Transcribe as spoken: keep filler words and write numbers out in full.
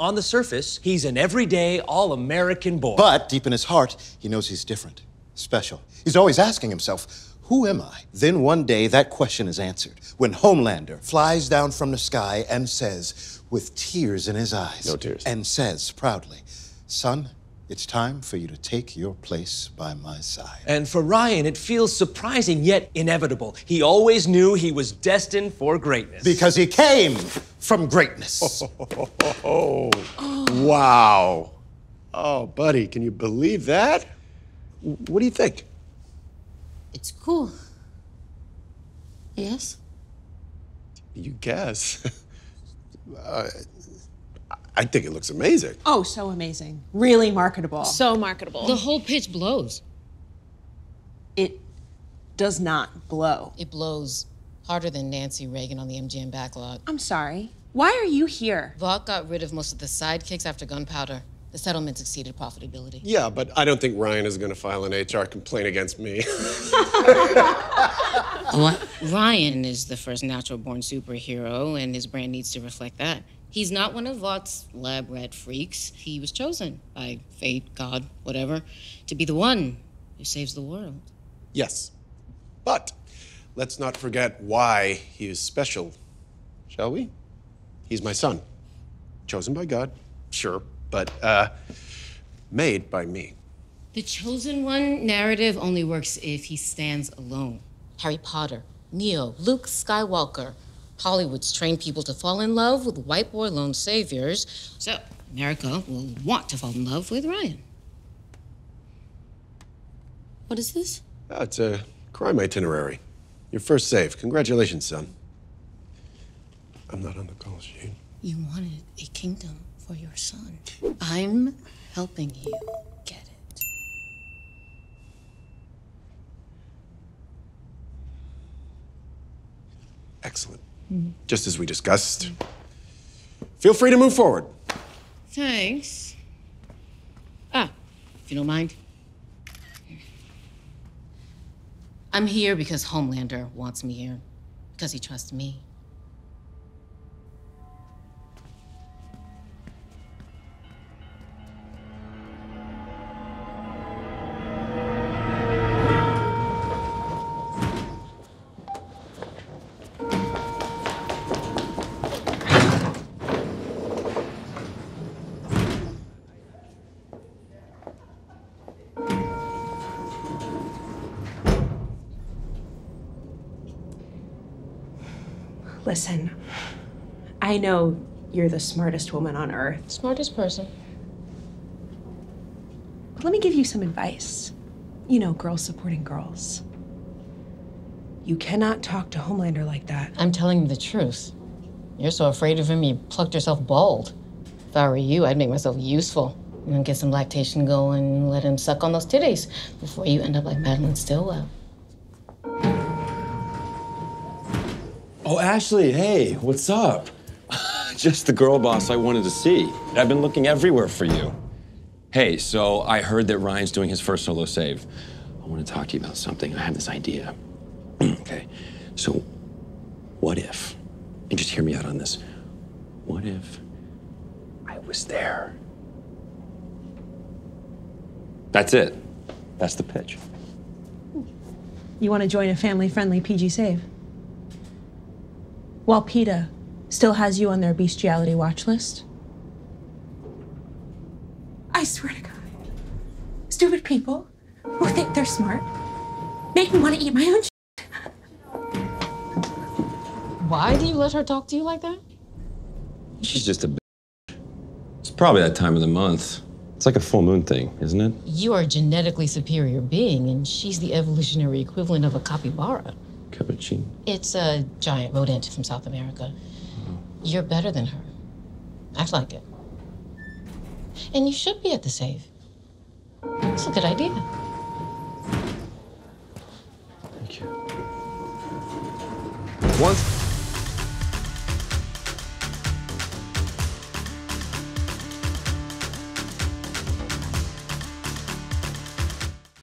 On the surface, he's an everyday, all-American boy. But deep in his heart, he knows he's different, special. He's always asking himself, who am I? Then one day, that question is answered when Homelander flies down from the sky and says, with tears in his eyes. No tears. And says proudly, son, it's time for you to take your place by my side. And for Ryan, it feels surprising yet inevitable. He always knew he was destined for greatness. Because he came from greatness. Oh, oh, oh, oh. Oh. Wow. Oh, buddy, can you believe that? What do you think? It's cool. Yes? You guess. uh, I think it looks amazing. Oh, so amazing. Really marketable. So marketable. The whole pitch blows. It does not blow. It blows harder than Nancy Reagan on the M G M backlog. I'm sorry. Why are you here? Vought got rid of most of the sidekicks after Gunpowder. The settlements exceeded profitability. Yeah, but I don't think Ryan is going to file an H R complaint against me. What? Ryan is the first natural-born superhero, and his brand needs to reflect that. He's not one of Vought's lab rat freaks. He was chosen by fate, God, whatever, to be the one who saves the world. Yes, but let's not forget why he is special, shall we? He's my son, chosen by God, sure, but uh, made by me. The chosen one narrative only works if he stands alone. Harry Potter, Neo, Luke Skywalker, Hollywood's trained people to fall in love with white boy lone saviors, so America will want to fall in love with Ryan. What is this? Oh, it's a crime itinerary. Your first save. Congratulations, son. I'm not on the call sheet. You wanted a kingdom for your son. I'm helping you get it. Excellent. Mm-hmm. Just as we discussed. Mm-hmm. Feel free to move forward. Thanks. Ah, if you don't mind. I'm here because Homelander wants me here, because he trusts me. Listen, I know you're the smartest woman on earth. Smartest person. But let me give you some advice. You know, girls supporting girls. You cannot talk to Homelander like that. I'm telling you the truth. You're so afraid of him, you plucked yourself bald. If I were you, I'd make myself useful. You know, get some lactation going, let him suck on those titties before you end up like Madeline Stillwell. Oh, Ashley, hey, what's up? Just the girl boss I wanted to see. I've been looking everywhere for you. Hey, so I heard that Ryan's doing his first solo save. I want to talk to you about something. I have this idea. Okay, so what if, and just hear me out on this, what if I was there? That's it. That's the pitch. You want to join a family-friendly P G save? While PETA still has you on their bestiality watch list? I swear to God, stupid people who think they're smart make me want to eat my own shit. Why do you let her talk to you like that? She's just a bitch. It's probably that time of the month. It's like a full moon thing, isn't it? You are a genetically superior being, and she's the evolutionary equivalent of a capybara. Cappuccino. It's a giant rodent from South America. Mm. You're better than her. Act like it. And you should be at the save. It's a good idea. Thank you. Once.